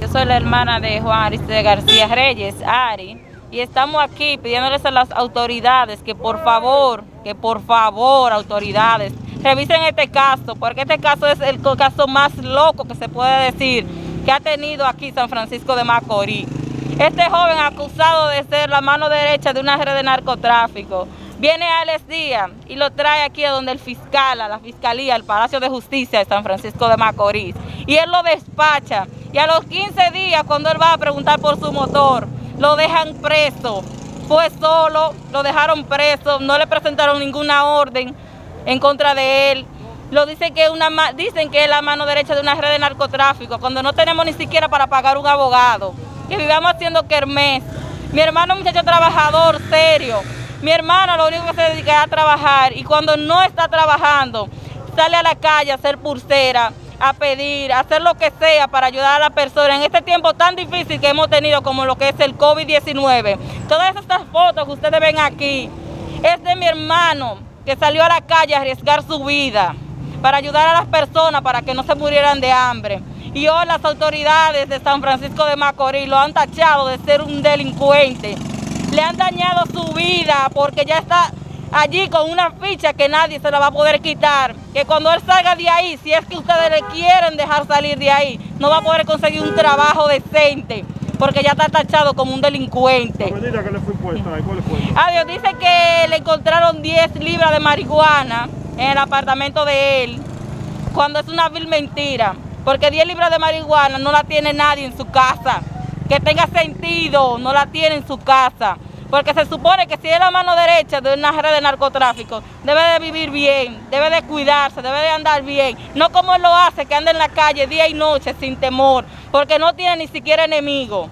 Yo soy la hermana de Juan Arístides García Reyes, Ary, y estamos aquí pidiéndoles a las autoridades que por favor, autoridades, revisen este caso, porque este caso es el caso más loco que se puede decir que ha tenido aquí San Francisco de Macorís. Este joven acusado de ser la mano derecha de una red de narcotráfico, viene Alex Díaz y lo trae aquí a donde el fiscal, a la Fiscalía, al Palacio de Justicia de San Francisco de Macorís. Y él lo despacha, y a los 15 días, cuando él va a preguntar por su motor, lo dejan preso. Fue solo, lo dejaron preso, no le presentaron ninguna orden en contra de él. Lo dicen que es la mano derecha de una red de narcotráfico, cuando no tenemos ni siquiera para pagar un abogado. Que vivamos haciendo kermés. Mi hermano es un muchacho trabajador, serio. Mi hermana lo único que se dedica a trabajar, y cuando no está trabajando, sale a la calle a hacer pulsera, a pedir, a hacer lo que sea para ayudar a la persona en este tiempo tan difícil que hemos tenido como lo que es el COVID-19. Todas estas fotos que ustedes ven aquí es de mi hermano que salió a la calle a arriesgar su vida para ayudar a las personas para que no se murieran de hambre. Y hoy las autoridades de San Francisco de Macorís lo han tachado de ser un delincuente. Le han dañado su vida porque ya está allí con una ficha que nadie se la va a poder quitar. Que cuando él salga de ahí, si es que ustedes le quieren dejar salir de ahí, no va a poder conseguir un trabajo decente porque ya está tachado como un delincuente. ¿La medida que le fue impuesta? ¿Cuál fue? Adiós, dice que le encontraron 10 libras de marihuana en el apartamento de él, cuando es una vil mentira. Porque 10 libras de marihuana no la tiene nadie en su casa. Que tenga sentido, no la tiene en su casa. Porque se supone que si es la mano derecha de una red de narcotráfico, debe de vivir bien, debe de cuidarse, debe de andar bien. No como él lo hace, que anda en la calle día y noche sin temor, porque no tiene ni siquiera enemigo.